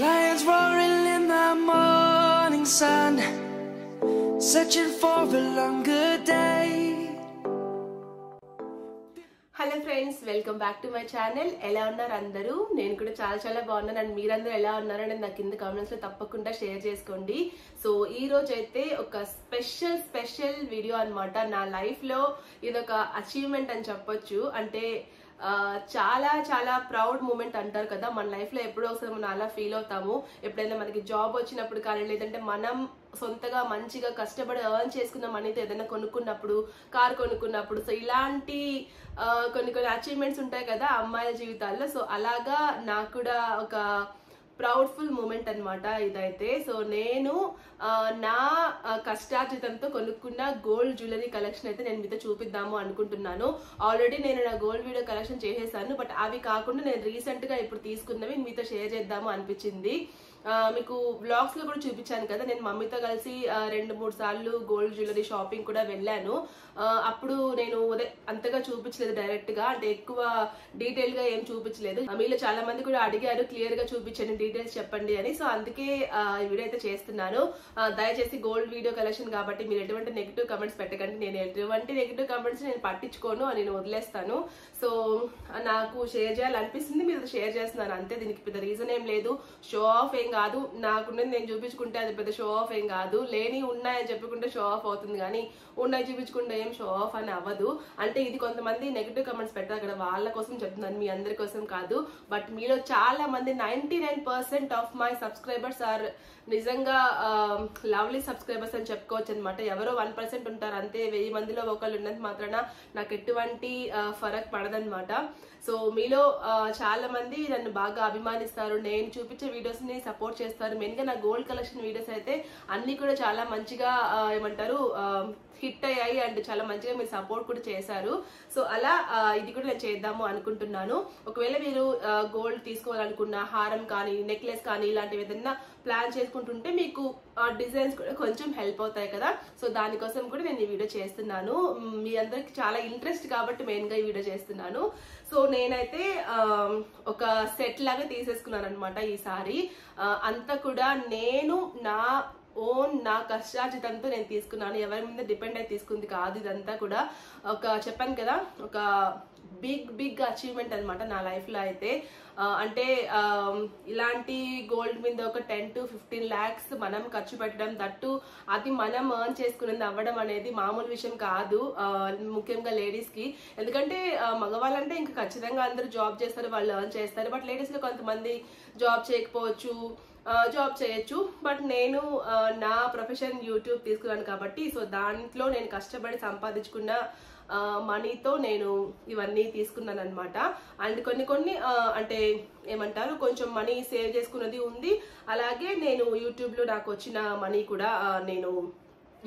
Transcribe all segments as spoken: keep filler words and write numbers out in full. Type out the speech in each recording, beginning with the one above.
Lions roaring in the morning sun, searching for a longer day. Hello friends, welcome back to my channel. Ela unnaru andaru nenu kuda chaala chaala bagunnanu and meerandaru ela unnaru ani nakinda comments lo tappakunda share cheskondi. So ee roju aithe oka special special video anamata na life lo idoka achievement ani cheppochu ante చాలా చాలా proud moment అంటారు కదా మన లైఫ్లో. ఎప్పుడో ఒకసారి మనం అలా ఫీల్ అవుతాము ఎప్పుడైనా మనకి జాబ్ వచ్చినప్పుడు కానీ లేదంటే మనం సొంతగా మంచిగా కష్టపడి ఎర్న్ చేసుకున్న మనీతో ఏదైనా కొనుక్కున్నప్పుడు, కార్ కొనుక్కున్నప్పుడు. సో ఇలాంటి కొన్ని కొన్ని అచీవ్మెంట్స్ ఉంటాయి కదా అమ్మాయిల జీవితాల్లో. సో అలాగా నాకు కూడా ఒక ప్రౌడ్ఫుల్ మూమెంట్ అనమాట ఇదైతే. సో నేను నా కష్టార్జితంతో కొనుక్కున్న గోల్డ్ జ్యువెలరీ కలెక్షన్ అయితే నేను మీతో చూపిద్దాము అనుకుంటున్నాను. ఆల్రెడీ నేను నా గోల్డ్ వీడియో కలెక్షన్ చేసేసాను, బట్ అవి కాకుండా నేను రీసెంట్గా ఇప్పుడు తీసుకున్నవి మీతో షేర్ చేద్దాము అనిపించింది. మీకు బ్లాగ్స్లో కూడా చూపించాను కదా, నేను మమ్మీతో కలిసి రెండు మూడు సార్లు గోల్డ్ జ్యువెలరీ షాపింగ్ కూడా వెళ్ళాను. అప్పుడు నేను అంతగా చూపించలేదు, డైరెక్ట్గా అంటే ఎక్కువ డీటెయిల్గా ఏం చూపించలేదు. మీలో చాలా మంది కూడా అడిగారు క్లియర్గా చూపించండి డీటెయిల్స్ చెప్పండి అని. సో అందుకే ఈ వీడియో అయితే చేస్తున్నాను. దయచేసి గోల్డ్ వీడియో కలెక్షన్ కాబట్టి మీరు ఎటువంటి నెగిటివ్ కమెంట్స్ పెట్టకండి. నేను ఎటువంటి నెగిటివ్ కమెంట్స్ నేను పట్టించుకోను, నేను వదిలేస్తాను. సో నాకు షేర్ చేయాలనిపిస్తుంది మీరు షేర్ చేస్తున్నాను అంతే, దీనికి పెద్ద రీజన్ ఏం లేదు. షో ఆఫ్ కాదు, నాకున్నది నేను చూపించుకుంటే అది పెద్ద షో ఆఫ్ ఏం కాదు. లేని ఉన్నాయని చెప్పుకుంటే షో ఆఫ్ అవుతుంది కానీ ఉన్నాయి చూపించుకుంటే ఏం షో ఆఫ్ అని అవ్వదు. అంటే ఇది కొంతమంది నెగిటివ్ కమెంట్స్ పెట్టారు అక్కడ వాళ్ళ కోసం చెప్తున్నాను, మీ అందరి కోసం కాదు. బట్ మీలో చాలా మంది ninety nine percent of my subscribers are నిజంగా లవ్లీ సబ్స్క్రైబర్స్ అని చెప్పుకోవచ్చు అనమాట. ఎవరో వన్ పర్సెంట్ ఉంటారు అంతే, వెయ్యి మందిలో ఒకళ్ళు ఉన్నది మాత్రాన నాకు ఎటువంటి ఫరక్ పడదనమాట. సో మీలో చాలా మంది నన్ను బాగా అభిమానిస్తారు, నేను చూపించే వీడియోస్ని సపోర్ట్ చేస్తారు. మెయిన్గా నా గోల్డ్ కలెక్షన్ వీడియోస్ అయితే అన్నీ కూడా చాలా మంచిగా ఏమంటారు హిట్ అయ్యాయి అండ్ చాలా మంచిగా మీరు సపోర్ట్ కూడా చేశారు. సో అలా ఇది కూడా నేను చేద్దాము అనుకుంటున్నాను. ఒకవేళ మీరు గోల్డ్ తీసుకోవాలనుకున్న హారం కానీ నెక్లెస్ కానీ ఇలాంటివి ఏదైనా ప్లాన్ చేసుకుంటుంటే మీకు డిజైన్స్ కూడా కొంచెం హెల్ప్ అవుతాయి కదా. సో దానికోసం కూడా నేను ఈ వీడియో చేస్తున్నాను, మీ అందరికి చాలా ఇంట్రెస్ట్ కాబట్టి మెయిన్గా ఈ వీడియో చేస్తున్నాను. సో నేనైతే ఒక సెట్ లాగా తీసేసుకున్నాను అనమాట ఈసారి. అంతా కూడా నేను నా ఓన్ నా కష్టార్జితంతో నేను తీసుకున్నాను, ఎవరి మీద డిపెండ్ అయి తీసుకుంది కాదు. ఇదంతా కూడా ఒక చెప్పాను కదా ఒక బిగ్ బిగ్ అచీవ్మెంట్ అనమాట నా లైఫ్లో అయితే. అంటే ఇలాంటి గోల్డ్ మీద ఒక టెన్ టు ఫిఫ్టీన్ ల్యాక్స్ మనం ఖర్చు పెట్టడం, దట్టు అది మనం ఎర్న్ చేసుకునేది అవ్వడం అనేది మామూలు విషయం కాదు, ముఖ్యంగా లేడీస్కి. ఎందుకంటే మగవాళ్ళంటే ఇంకా ఖచ్చితంగా అందరూ జాబ్ చేస్తారు, వాళ్ళు ఎర్న్ చేస్తారు. బట్ లేడీస్లో కొంతమంది జాబ్ చేయకపోవచ్చు, జాబ్ చేయొచ్చు. బట్ నేను నా ప్రొఫెషన్ యూట్యూబ్ తీసుకున్నాను కాబట్టి సో దాంట్లో నేను కష్టపడి సంపాదించుకున్న మనీతో నేను ఇవన్నీ తీసుకున్నాను అనమాట. అండ్ కొన్ని కొన్ని అంటే ఏమంటారు కొంచెం మనీ సేవ్ చేసుకున్నది ఉంది, అలాగే నేను యూట్యూబ్లో నాకు వచ్చిన మనీ కూడా నేను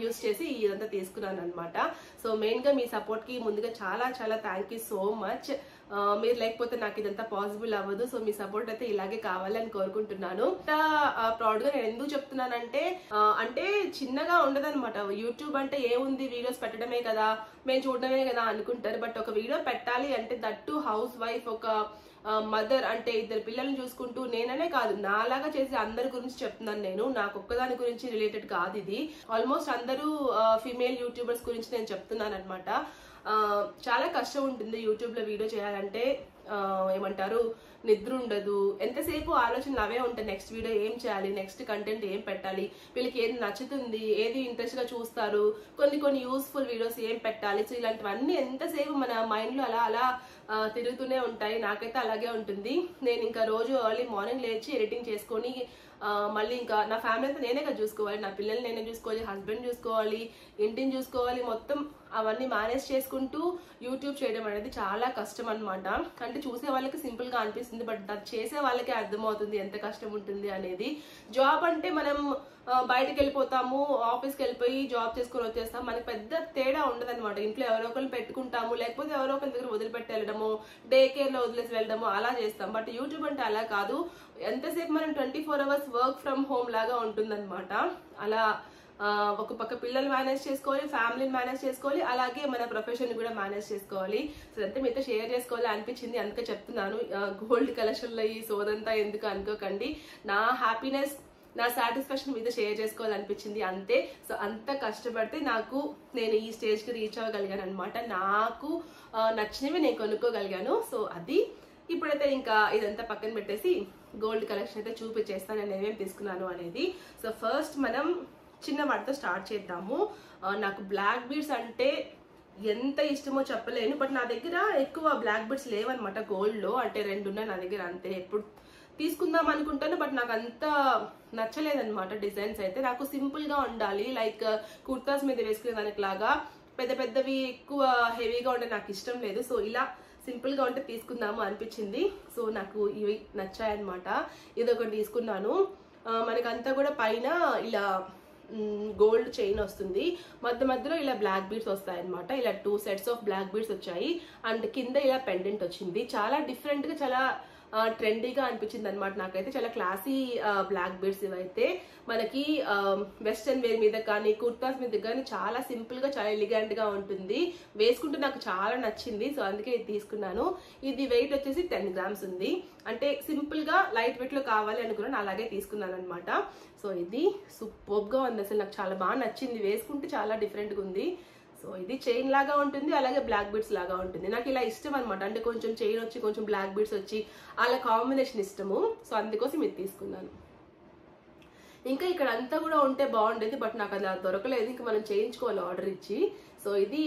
యూస్ చేసి ఇదంతా తీసుకున్నాను అనమాట. సో మెయిన్గా మీ సపోర్ట్కి ముందుగా చాలా చాలా థ్యాంక్ యూ సో మచ్. మీరు లేకపోతే నాకు ఇదంతా పాసిబుల్ అవ్వదు. సో మీ సపోర్ట్ అయితే ఇలాగే కావాలని కోరుకుంటున్నాను. ప్రౌడ్గా నేను ఎందుకు చెప్తున్నానంటే అంటే చిన్నగా ఉండదనమాట. యూట్యూబ్ అంటే ఏముంది వీడియోస్ పెట్టడమే కదా, మేము చూడడమే కదా అనుకుంటారు. బట్ ఒక వీడియో పెట్టాలి అంటే దట్టు హౌస్ వైఫ్, ఒక మదర్, అంటే ఇద్దరు పిల్లల్ని చూసుకుంటూ, నేననే కాదు నాలాగా చేసి అందరి గురించి చెప్తున్నాను నేను, నాకు ఒక్కదాని గురించి రిలేటెడ్ కాదు ఇది. ఆల్మోస్ట్ అందరూ ఫీమేల్ యూట్యూబర్స్ గురించి నేను చెప్తున్నాను అనమాట. చాలా కష్టం ఉంటుంది యూట్యూబ్లో వీడియో చేయాలంటే, ఏమంటారు నిద్ర ఉండదు, ఎంతసేపు ఆలోచనలు అవే ఉంటాయి. నెక్స్ట్ వీడియో ఏం చేయాలి, నెక్స్ట్ కంటెంట్ ఏం పెట్టాలి, వీళ్ళకి ఏది నచ్చుతుంది, ఏది ఇంట్రెస్ట్గా చూస్తారు, కొన్ని కొన్ని యూస్ఫుల్ వీడియోస్ ఏం పెట్టాలి. సో ఇలాంటివన్నీ ఎంతసేపు మన మైండ్లో అలా అలా తిరుగుతూనే ఉంటాయి. నాకైతే అలాగే ఉంటుంది. నేను ఇంకా రోజు ఎర్లీ మార్నింగ్ లేచి ఎడిటింగ్ చేసుకొని మళ్ళీ ఇంకా నా ఫ్యామిలీ అంతా నేనే కదా చూసుకోవాలి, నా పిల్లలు నేనే చూసుకోవాలి, హస్బెండ్ చూసుకోవాలి, ఇంటిని చూసుకోవాలి, మొత్తం అవన్నీ మేనేజ్ చేసుకుంటూ యూట్యూబ్ చేయడం అనేది చాలా కష్టం అనమాట. అంటే చూసే వాళ్ళకి సింపుల్గా అనిపిస్తుంది, బట్ అది చేసే వాళ్ళకే అర్థమవుతుంది ఎంత కష్టం ఉంటుంది అనేది. జాబ్ అంటే మనం బయటకు వెళ్ళిపోతాము, ఆఫీస్కి వెళ్ళిపోయి జాబ్ చేసుకొని వచ్చేస్తాం, మనకి పెద్ద తేడా ఉండదు అనమాట. ఇంట్లో ఎవరో ఒకరు పెట్టుకుంటాము, లేకపోతే ఎవరో ఒకరి దగ్గర వదిలిపెట్టి వెళ్ళడము, డే కేర్లో వదిలేసి వెళ్ళడము అలా చేస్తాం. బట్ యూట్యూబ్ అంటే అలా కాదు, ఎంతసేపు మనం twenty four hours work from home లాగా ఉంటుందన్నమాట. అలా పిల్లల్ని మేనేజ్ చేసుకోవాలి, ఫ్యామిలీని మేనేజ్ చేసుకోవాలి, అలాగే మన ప్రొఫెషన్ కూడా మేనేజ్ చేసుకోవాలి. సో అంతే మీతో షేర్ చేసుకోవాలి అనిపించింది, అందుకే చెప్తున్నాను. గోల్డ్ కలెక్షన్ లో ఈ సోదంతా ఎందుకు అనుకోకండి, నా హ్యాపీనెస్ నా సాటిస్ఫాక్షన్ మీద షేర్ చేసుకోవాలనిపించింది అంతే. సో అంత కష్టపడితే నాకు నేను ఈ స్టేజ్కి రీచ్ అవ్వగలిగాను అనమాట. నాకు నచ్చినవి నేను కొనుక్కోగలిగాను. సో అది ఇప్పుడైతే ఇంకా ఇదంతా పక్కన పెట్టేసి గోల్డ్ కలెక్షన్ అయితే చూపించేస్తాను నేను ఏమేమి తీసుకున్నాను అనేది. సో ఫస్ట్ మనం చిన్న వాటితో స్టార్ట్ చేద్దాము. నాకు బ్లాక్ బీడ్స్ అంటే ఎంత ఇష్టమో చెప్పలేను, బట్ నా దగ్గర ఎక్కువ బ్లాక్ బీడ్స్ లేవన్నమాట గోల్డ్లో. అంటే రెండు ఉన్నాయి నా దగ్గర, అంతే. ఎప్పుడు తీసుకుందాం అనుకుంటాను, బట్ నాకు అంత నచ్చలేదన్నమాట డిజైన్స్ అయితే. నాకు సింపుల్గా ఉండాలి, లైక్ కుర్తాస్ మీద వేసుకునే దానికి లాగా పెద్ద పెద్దవి ఎక్కువ హెవీగా ఉంటే నాకు ఇష్టం లేదు. సో ఇలా సింపుల్గా ఉంటే తీసుకుందాము అనిపించింది. సో నాకు ఇవి నచ్చాయన్నమాట. ఇది ఒకటి తీసుకున్నాను. మనకంతా కూడా పైన ఇలా గోల్డ్ చైన్ వస్తుంది, మధ్య మధ్యలో ఇలా బ్లాక్ బీడ్స్ వస్తాయన్నమాట. ఇలా two sets of black beads వచ్చాయి, అండ్ కింద ఇలా పెండెంట్ వచ్చింది. చాలా డిఫరెంట్గా చాలా ట్రెండీగా అనిపించింది అనమాట నాకైతే. చాలా క్లాసీ బ్లాక్ బీడ్స్ ఇవైతే. మనకి వెస్ట్రన్ వేర్ మీద కానీ కుర్తాస్ మీద కానీ చాలా సింపుల్గా చాలా ఎలిగెంట్గా ఉంటుంది, వేసుకుంటే నాకు చాలా నచ్చింది. సో అందుకే ఇది తీసుకున్నాను. ఇది వెయిట్ వచ్చేసి టెన్ గ్రామ్స్ ఉంది, అంటే సింపుల్గా లైట్ వెయిట్లో కావాలి అనుకున్నాను, అలాగే తీసుకున్నాను అనమాట. సో ఇది సూపర్గా ఉంది, అసలు నాకు చాలా బాగా నచ్చింది, వేసుకుంటే చాలా డిఫరెంట్గా ఉంది. సో ఇది చైన్ లాగా ఉంటుంది, అలాగే బ్లాక్ బీడ్స్ లాగా ఉంటుంది. నాకు ఇలా ఇష్టం అనమాట, అంటే కొంచెం చైన్ వచ్చి కొంచెం బ్లాక్ బీడ్స్ వచ్చి అలా కాంబినేషన్ ఇష్టము. సో అందుకోసం ఇది తీసుకున్నాను. ఇంకా ఇక్కడ అంతా కూడా ఉంటే బాగుండేది, బట్ నాకు అలా దొరకలేదు. ఇంకా మనం చేయించుకోవాలి ఆర్డర్ ఇచ్చి. సో ఇది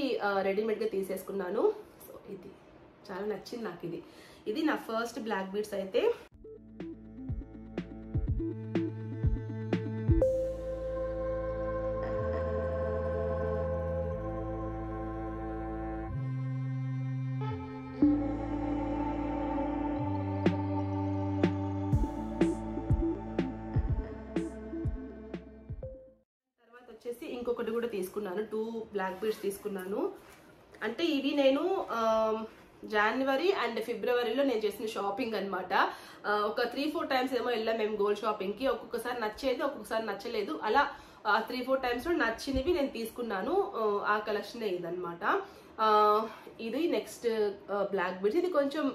రెడీమేడ్గా తీసేసుకున్నాను. సో ఇది చాలా నచ్చింది నాకు. ఇది ఇది నా ఫస్ట్ బ్లాక్ బీడ్స్ అయితే. ఇంకొకటి కూడా తీసుకున్నాను, టూ బ్లాక్ బీడ్స్ తీసుకున్నాను. అంటే ఇది నేను జనవరి అండ్ ఫిబ్రవరిలో నేను చేసిన షాపింగ్ అనమాట. ఒక త్రీ ఫోర్ టైమ్స్ ఏమో వెళ్ళాం మేము గోల్డ్ షాపింగ్కి. ఒక్కొక్కసారి నచ్చేది, ఒక్కొక్కసారి నచ్చలేదు. అలా త్రీ ఫోర్ టైమ్స్లో నచ్చినవి నేను తీసుకున్నాను. ఆ కలెక్షన్ ఇదనమాట. ఇది నెక్స్ట్ బ్లాక్ బీడ్స్. ఇది కొంచెం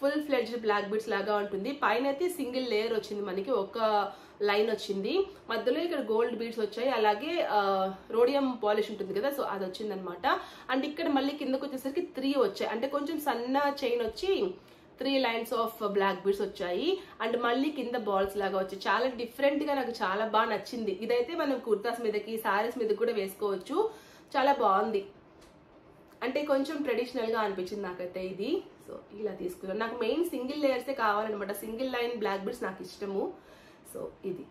ఫుల్ ఫ్లెడ్జ్ బ్లాక్ బీడ్స్ లాగా ఉంటుంది. పైన అయితే సింగిల్ లేయర్ వచ్చింది, మనకి ఒక లైన్ వచ్చింది, మధ్యలో ఇక్కడ గోల్డ్ బీడ్స్ వచ్చాయి, అలాగే రోడియం పాలిష్ ఉంటుంది కదా, సో అది వచ్చింది అనమాట. అండ్ ఇక్కడ మళ్ళీ కిందకు వచ్చేసరికి త్రీ వచ్చాయి, అంటే కొంచెం సన్న చైన్ వచ్చి three lines of black beads వచ్చాయి, అండ్ మళ్ళీ కింద బాల్స్ లాగా వచ్చాయి. చాలా డిఫరెంట్గా నాకు చాలా బాగా నచ్చింది. ఇదైతే మనం కుర్తాస్ మీదకి శారీస్ మీద కూడా వేసుకోవచ్చు, చాలా బాగుంది. అంటే కొంచెం ట్రెడిషనల్గా అనిపించింది నాకైతే ఇది. సో ఇలా తీసుకున్నాను. నాకు మెయిన్ సింగిల్ లేయర్సే కావాలన్నమాట, సింగిల్ లైన్ బ్లాక్ బీడ్స్ నాకు ఇష్టము. సో ఇది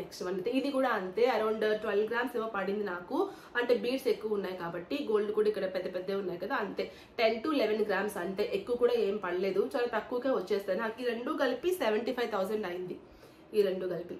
నెక్స్ట్ వన్ అయితే. ఇది కూడా అంతే, అరౌండ్ ట్వెల్వ్ గ్రామ్స్ ఏమో పడింది నాకు, అంటే బీడ్స్ ఎక్కువ ఉన్నాయి కాబట్టి. గోల్డ్ కూడా ఇక్కడ పెద్ద పెద్దవి ఉన్నాయి కదా, అంతే టెన్ టు లెవెన్ గ్రామ్స్, అంతే. ఎక్కువ కూడా ఏం పడలేదు, చాలా తక్కువగా వచ్చేస్తాయి. నాకు ఈ రెండు కలిపి సెవెంటీ ఫైవ్ థౌజండ్ అయింది, ఈ రెండు కలిపి.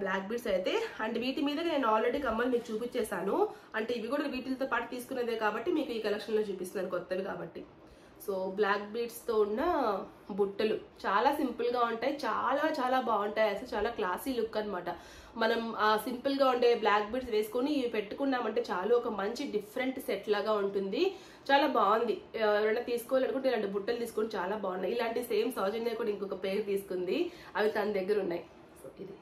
బ్లాక్ బీడ్స్ అయితే, అండ్ వీటి మీద నేను ఆల్రెడీ కమ్మలు మీకు చూపించేశాను. అంటే ఇవి కూడా వీటితో పాటు తీసుకునేదే కాబట్టి మీకు ఈ కలెక్షన్లో చూపిస్తున్నాను, కొత్తవి కాబట్టి. సో బ్లాక్ బీడ్స్తో ఉన్న బుట్టలు చాలా సింపుల్గా ఉంటాయి, చాలా చాలా బాగుంటాయి అసలు, చాలా క్లాసీ లుక్ అనమాట. మనం సింపుల్గా ఉండే బ్లాక్ బీడ్స్ వేసుకొని ఇవి పెట్టుకున్నామంటే చాలా ఒక మంచి డిఫరెంట్ సెట్ లాగా ఉంటుంది, చాలా బాగుంది. ఎవరైనా తీసుకోవాలనుకుంటే ఇలాంటి బుట్టలు తీసుకొని చాలా బాగున్నాయి. ఇలాంటి సేమ్ సౌజన్య కూడా ఇంకొక పేరు తీసుకుంది, అవి తన దగ్గర ఉన్నాయి. సో ఇది.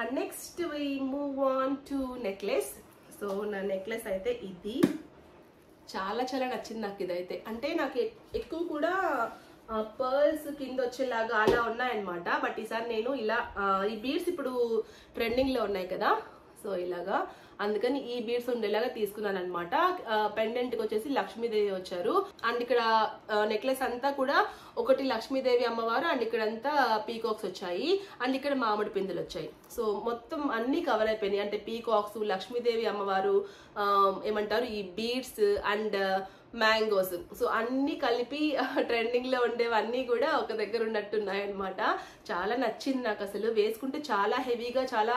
And next we move on to necklace. So నా నెక్లెస్ అయితే ఇది చాలా చాలా నచ్చింది నాకు. ఇదైతే అంటే నాకు ఎక్కువ కూడా పర్ల్స్ కింద వచ్చేలాగా అలా ఉన్నాయన్నమాట, బట్ ఈసారి నేను ఇలా ఈ బీడ్స్ ఇప్పుడు ట్రెండింగ్లో ఉన్నాయి కదా, సో ఇలాగా అందుకని ఈ బీడ్స్ ఉండేలాగా తీసుకున్నాను అనమాట. పెండెంట్కి వచ్చేసి లక్ష్మీదేవి వచ్చారు, అండ్ ఇక్కడ నెక్లెస్ అంతా కూడా ఒకటి లక్ష్మీదేవి అమ్మవారు, అండ్ ఇక్కడంతా పీకాక్స్ వచ్చాయి, అండ్ ఇక్కడ మామిడి పిందెలు వచ్చాయి. సో మొత్తం అన్నీ కవర్ అయిపోయినాయి, అంటే పీకాక్స్, లక్ష్మీదేవి అమ్మవారు, ఏమంటారు ఈ బీడ్స్, అండ్ mangoes so अन्नी కలిపి ట్రెండింగ్ లో ఉండేవన్నీ కూడా ఒక దగ్గర ఉన్నట్టున్నాయి అన్నమాట చాలా నచ్చింది నాకు అసలు వేసుకుంటే చాలా హెవీగా చాలా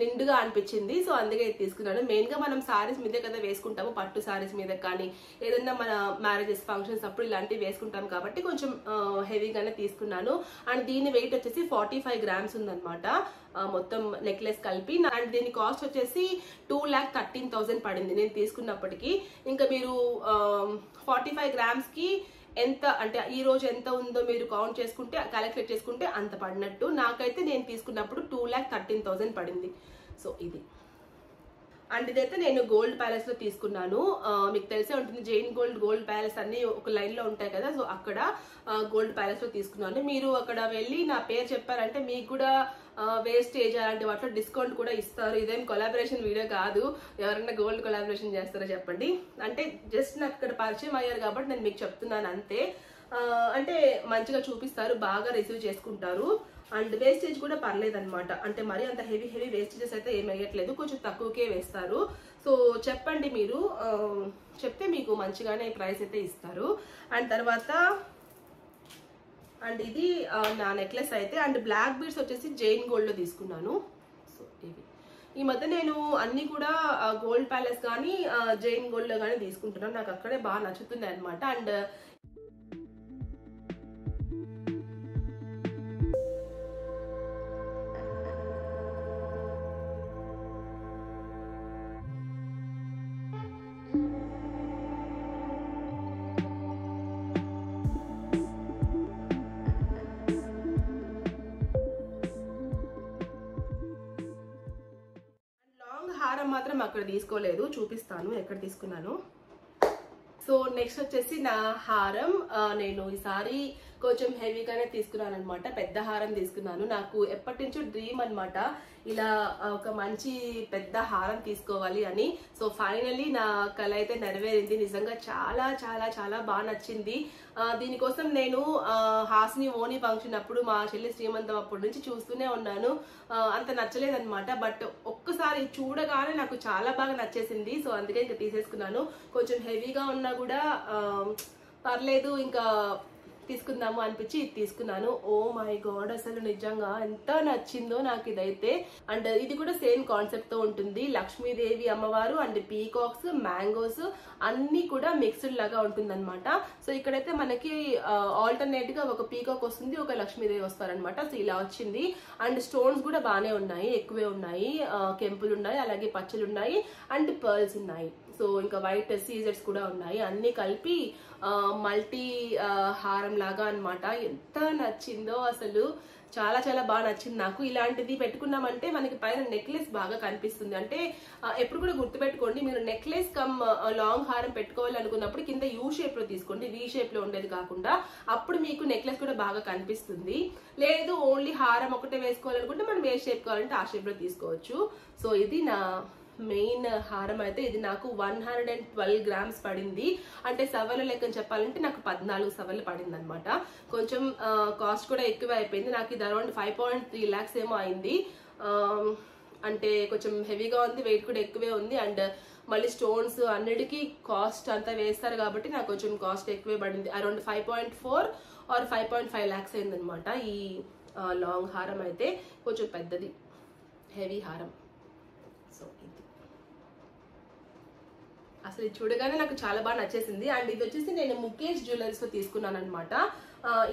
నిండుగా అనిపిస్తుంది సో అందుకే ఇది తీసుకున్నాను మెయిన్ గా మనం సారీస్ మీద కదా వేసుకుంటాము పట్టు సారీస్ మీద కానీ ఏదైనా మన మ్యారేజెస్ ఫంక్షన్స్ అప్పుడు ఇలాంటివి వేసుకుంటాం కాబట్టి కొంచెం హెవీగానే తీసుకున్నాను అండ్ దీని weight వచ్చేసి forty-five grams ఉందన్నమాట మొత్తం నెక్లెస్ కలిపి అండ్ దీని కాస్ట్ వచ్చేసి two lakh thirteen thousand పడింది నేను తీసుకున్నప్పటికీ ఇంకా మీరు forty-five grams की ఎంత అంటే ఈ రోజు ఎంత ఉందో మీరు కౌంట్ చేసుకుంటే క్యాలిక్యులేట్ చేసుకుంటే అంత పడినట్టు నాకైతే నేను తీసుకున్నప్పుడు two lakh thirteen thousand పడింది సో ఇది అండ్ ఇదైతే నేను గోల్డ్ ప్యాలెస్ లో తీసుకున్నాను మీకు తెలిసే ఉంటుంది జైన్ గోల్డ్ గోల్డ్ ప్యాలెస్ అన్ని ఒక లైన్ లో ఉంటాయి కదా సో అక్కడ గోల్డ్ ప్యాలెస్ లో తీసుకున్నాను మీరు అక్కడ వెళ్ళి నా పేరు చెప్పారంటే మీకు కూడా వేస్టేజ్ అలాంటి వాటిలో డిస్కౌంట్ కూడా ఇస్తారు ఇదేం కొలాబరేషన్ వీడియో కాదు ఎవరైనా గోల్డ్ కొలాబరేషన్ చేస్తారో చెప్పండి అంటే జస్ట్ నాకు ఇక్కడ పరిచయం అయ్యారు కాబట్టి నేను మీకు చెప్తున్నాను అంతే అంటే మంచిగా చూపిస్తారు బాగా రిసీవ్ చేసుకుంటారు అండ్ వేస్టేజ్ కూడా పర్లేదు అనమాట అంటే మరీ అంత హెవీ హెవీ వేస్టేజెస్ అయితే ఏమి వేయట్లేదు కొంచెం తక్కువకే వేస్తారు సో చెప్పండి మీరు చెప్తే మీకు మంచిగానే ప్రైస్ అయితే ఇస్తారు అండ్ తర్వాత అండ్ ఇది నా నెక్లెస్ అయితే అండ్ బ్లాక్ బీడ్స్ వచ్చేసి జైన్ గోల్డ్లో తీసుకున్నాను సో ఇవి ఈ మధ్య నేను అన్ని కూడా గోల్డ్ ప్యాలెస్ కానీ జైన్ గోల్డ్లో కానీ తీసుకుంటున్నాను నాకు అక్కడే బాగా నచ్చుతున్నాయి అనమాట అండ్ మాత్రం అక్కడ తీసుకోలేదు చూపిస్తాను ఎక్కడ తీసుకున్నాను సో నెక్స్ట్ వచ్చేసి నా హారం నేను ఈసారి కొంచెం హెవీగానే తీసుకున్నాను అనమాట పెద్ద హారం తీసుకున్నాను నాకు ఎప్పటి నుంచో డ్రీమ్ అనమాట ఇలా ఒక మంచి పెద్ద హారం తీసుకోవాలి అని సో ఫైనల్లీ నా కళ అయితే నెరవేరింది నిజంగా చాలా చాలా చాలా బాగా నచ్చింది దీనికోసం నేను హాస్ని ఓని ఫంక్షన్ అప్పుడు మా చెల్లి శ్రీమంతం అప్పటి నుంచి చూస్తూనే ఉన్నాను అంత నచ్చలేదన్నమాట బట్ ఒక్కసారి చూడగానే నాకు చాలా బాగా నచ్చేసింది సో అందుకే ఇంకా తీసేసుకున్నాను కొంచెం హెవీగా ఉన్నా కూడా పర్లేదు ఇంకా తీసుకుందాము అనిపించి ఇది తీసుకున్నాను ఓ మై గాడ్ అసలు నిజంగా ఎంత నచ్చిందో నాకు ఇదైతే అండ్ ఇది కూడా సేమ్ కాన్సెప్ట్ తో ఉంటుంది లక్ష్మీదేవి అమ్మవారు అండ్ పీకాక్స్ మ్యాంగోస్ అన్ని కూడా మిక్స్డ్ లాగా ఉంటుంది అనమాట సో ఇక్కడైతే మనకి ఆల్టర్నేట్ గా ఒక పీకాక్ వస్తుంది ఒక లక్ష్మీదేవి వస్తారనమాట సో ఇలా వచ్చింది అండ్ స్టోన్స్ కూడా బాగానే ఉన్నాయి ఎక్కువే ఉన్నాయి కెంపులు ఉన్నాయి అలాగే పచ్చలు ఉన్నాయి అండ్ పర్ల్స్ ఉన్నాయి సో ఇంకా వైట్ సీజర్స్ కూడా ఉన్నాయి అన్ని కలిపి మల్టీ హారం లాగా అన్నమాట ఎంత నచ్చిందో అసలు చాలా చాలా బాగా నచ్చింది నాకు ఇలాంటిది పెట్టుకున్నామంటే మనకి పైన నెక్లెస్ బాగా కనిపిస్తుంది అంటే ఎప్పుడు కూడా గుర్తుపెట్టుకోండి మీరు నెక్లెస్ కమ్ లాంగ్ హారం పెట్టుకోవాలనుకున్నప్పుడు కింద యూ షేప్ లో తీసుకోండి వీ షేప్ లో ఉండేది కాకుండా అప్పుడు మీకు నెక్లెస్ కూడా బాగా కనిపిస్తుంది లేదు ఓన్లీ హారం ఒకటే వేసుకోవాలనుకుంటే మనం ఏ షేప్ కావాలంటే ఆ షేప్ లో తీసుకోవచ్చు సో ఇది నా మెయిన్ హారం అయితే ఇది నాకు one hundred and twelve grams పడింది అంటే సవర్ల లెక్కని చెప్పాలంటే నాకు పద్నాలుగు సవర్లు పడింది అనమాట కొంచెం కాస్ట్ కూడా ఎక్కువ అయిపోయింది నాకు ఇది around five point three lakhs ఏమో అయింది అంటే కొంచెం హెవీగా ఉంది వెయిట్ కూడా ఎక్కువే ఉంది అండ్ మళ్ళీ స్టోన్స్ అన్నిటికీ కాస్ట్ అంతా వేస్తారు కాబట్టి నాకు కొంచెం కాస్ట్ ఎక్కువే పడింది around five point four or five point five lakhs అయింది అనమాట ఈ లాంగ్ హారం అయితే కొంచెం పెద్దది హెవీ హారం సో ఇది అసలు చూడగానే నాకు చాలా బాగా నచ్చేసింది అండ్ ఇది వచ్చేసి నేను ముఖేష్ జ్యువెలర్స్ లో తీసుకున్నాను అనమాట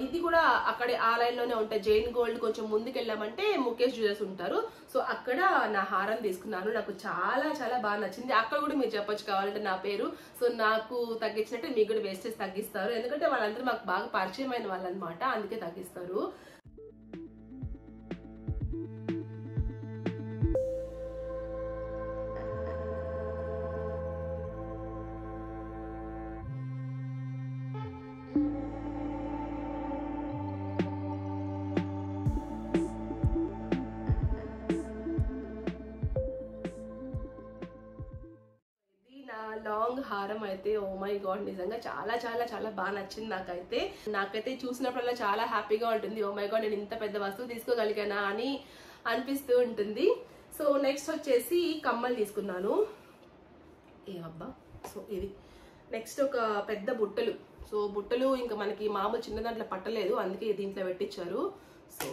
ఇది కూడా అక్కడే ఆ లైన్ లోనే ఉంటాయి జైన్ గోల్డ్ కొంచెం ముందుకు వెళ్ళామంటే ముఖేష్ జ్యువెలర్స్ ఉంటారు సో అక్కడ నా హారం తీసుకున్నాను నాకు చాలా చాలా బాగా నచ్చింది అక్కడ కూడా మీరు చెప్పొచ్చు కావాలంటే నా పేరు సో నాకు తగ్గించినట్టే మీకు కూడా వేస్టేజ్ తగ్గిస్తారు ఎందుకంటే వాళ్ళందరూ నాకు బాగా పరిచయం అయిన వాళ్ళు అనమాట అందుకే తగ్గిస్తారు లాంగ్ హారం అయితే ఓ మై గాడ్ నిజంగా చాలా చాలా చాలా బాగా నచ్చింది నాకైతే నాకైతే చూసినప్పుడల్లా చాలా హ్యాపీగా ఉంటుంది ఓ మై గాడ్ నేను ఇంత పెద్ద వస్తువు తీసుకోగలిగానా అని అనిపిస్తూ ఉంటుంది సో నెక్స్ట్ వచ్చేసి కమ్మలు తీసుకున్నాను ఏమబ్బా సో ఇది నెక్స్ట్ ఒక పెద్ద బుట్టలు సో బుట్టలు ఇంకా మనకి మామూలు చిన్న దాంట్లో పట్టలేదు అందుకే దీంట్లో పెట్టించారు సో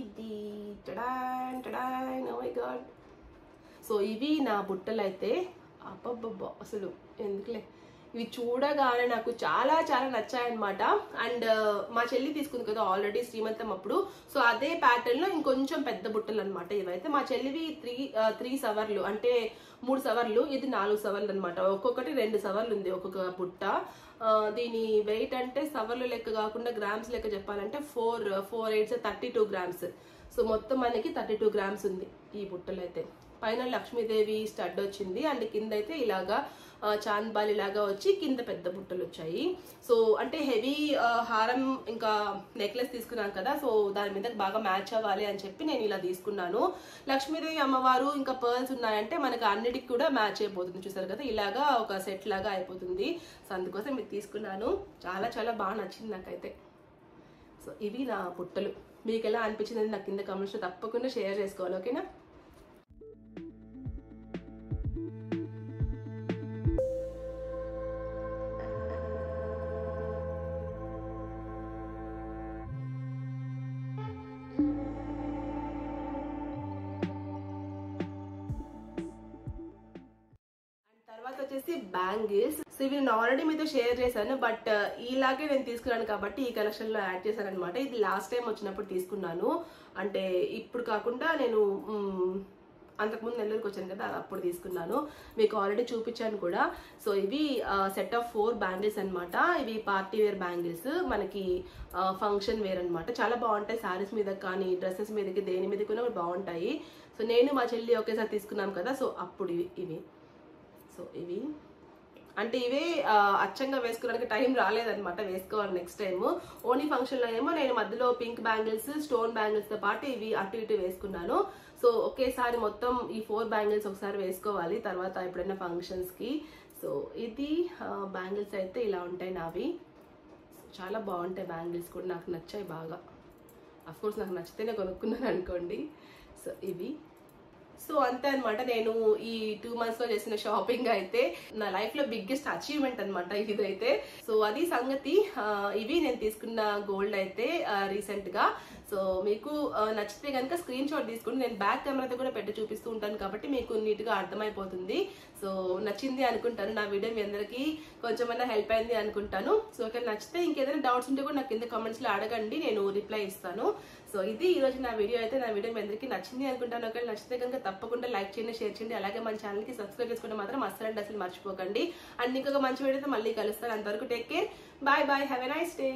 ఇది టడాన్ టడాన్ ఓ మై గాడ్ సో ఇవి నా బుట్టలు అయితే అబ్బబ్బబ్బ అసలు ఎందుకులే ఇవి చూడగానే నాకు చాలా చాలా నచ్చాయన్నమాట అండ్ మా చెల్లి తీసుకుంది కదా ఆల్రెడీ శ్రీమంతం అప్పుడు సో అదే ప్యాటర్న్ లో ఇంకొంచెం పెద్ద బుట్టలు అనమాట ఇవైతే మా చెల్లివి త్రీ త్రీ సవర్లు అంటే మూడు సవర్లు ఇది నాలుగు సవర్లు అనమాట ఒక్కొక్కటి రెండు సవర్లు ఉంది ఒక్కొక్క బుట్ట దీని వెయిట్ అంటే సవర్లు లెక్క కాకుండా గ్రామ్స్ లెక్క చెప్పాలంటే four four eights thirty two grams so మొత్తం మనకి థర్టీ టూ గ్రామ్స్ ఉంది ఈ బుట్టలు అయితే పైన లక్ష్మీదేవి స్టడ్ వచ్చింది అండ్ కింద అయితే ఇలాగా చాంద్బాలి లాగా వచ్చి కింద పెద్ద బుట్టలు వచ్చాయి సో అంటే హెవీ హారం ఇంకా నెక్లెస్ తీసుకున్నాను కదా సో దాని మీద బాగా మ్యాచ్ అవ్వాలి అని చెప్పి నేను ఇలా తీసుకున్నాను లక్ష్మీదేవి అమ్మవారు ఇంకా పర్ల్స్ ఉన్నాయంటే మనకు అన్నిటికి కూడా మ్యాచ్ అయిపోతుంది చూసారు కదా ఇలాగా ఒక సెట్ లాగా అయిపోతుంది సో అందుకోసం ఇది తీసుకున్నాను చాలా చాలా బాగా నచ్చింది నాకైతే సో ఇవి నా బుట్టలు మీకు ఎలా అనిపించింది నాకు కింద కామెంట్స్లో తప్పకుండా షేర్ చేసుకోవాలి ఓకేనా బ్యాంగిల్స్ సో ఇవి నేను ఆల్రెడీ మీతో షేర్ చేశాను బట్ ఇలాగే నేను తీసుకున్నాను కాబట్టి ఈ కలెక్షన్ లో యాడ్ చేశాను అనమాట ఇది లాస్ట్ టైం వచ్చినప్పుడు తీసుకున్నాను అంటే ఇప్పుడు కాకుండా నేను అంతకుముందు నెల్లూరుకి వచ్చాను కదా అప్పుడు తీసుకున్నాను మీకు ఆల్రెడీ చూపించాను కూడా సో ఇవి సెట్ ఆఫ్ ఫోర్ బ్యాంగిల్స్ అనమాట ఇవి పార్టీ వేర్ బ్యాంగిల్స్ మనకి ఫంక్షన్ వేర్ అనమాట చాలా బాగుంటాయి శారీస్ మీద కానీ డ్రెస్సెస్ మీదకి దేని మీద కూడా బాగుంటాయి సో నేను మా చెల్లి ఒకేసారి తీసుకున్నాను కదా సో అప్పుడు ఇవి సో ఇవి అంటే ఇవే అచ్చంగా వేసుకోవడానికి టైం రాలేదనమాట వేసుకోవాలి నెక్స్ట్ టైం ఓన్లీ ఫంక్షన్లో ఏమో నేను మధ్యలో పింక్ బ్యాంగిల్స్ స్టోన్ బ్యాంగిల్స్తో పాటు ఇవి అటు ఇటు వేసుకున్నాను సో ఒకేసారి మొత్తం ఈ ఫోర్ బ్యాంగిల్స్ ఒకసారి వేసుకోవాలి తర్వాత ఎప్పుడైనా ఫంక్షన్స్కి సో ఇది బ్యాంగిల్స్ అయితే ఇలా ఉంటాయి నావి చాలా బాగుంటాయి బ్యాంగిల్స్ కూడా నాకు నచ్చాయి బాగా అఫ్కోర్స్ నాకు నచ్చితేనే కొనుక్కున్నాను అనుకోండి సో ఇవి సో అంతే అనమాట నేను ఈ టూ మంత్స్ లో చేసిన షాపింగ్ అయితే నా లైఫ్ లో బిగ్గెస్ట్ అచీవ్మెంట్ అనమాట ఇదైతే సో అది సంగతి ఇవి నేను తీసుకున్న గోల్డ్ అయితే రీసెంట్ గా సో మీకు నచ్చితే కనుక స్క్రీన్ షాట్ తీసుకుని నేను బ్యాక్ కెమెరాతో కూడా పెట్టి చూపిస్తూ ఉంటాను కాబట్టి మీకు నీట్ గా అర్థమైపోతుంది సో నచ్చింది అనుకుంటాను నా వీడియో మీ అందరికీ కొంచెమైనా హెల్ప్ అయింది అనుకుంటాను సో ఒకవేళ నచ్చితే ఇంకేదైనా డౌట్స్ ఉంటే కూడా నాకు కింద కామెంట్స్ లో అడగండి నేను రిప్లై ఇస్తాను సో ఇది ఈ రోజు నా వీడియో అయితే నా వీడియో మీ అందరికీ నచ్చింది అనుకుంటాను ఒకవేళ నచ్చితే కనుక తప్పకుండా లైక్ చేయండి షేర్ చేయండి అలాగే మన ఛానల్ కి సబ్స్క్రైబ్ చేసుకోవడం మాత్రం అస్సలు అంటే అసలు మర్చిపోకండి అండ్ ఇంకొక మంచి వీడియోతో మళ్ళీ కలుస్తాను అంతవరకు take care bye bye have a nice day.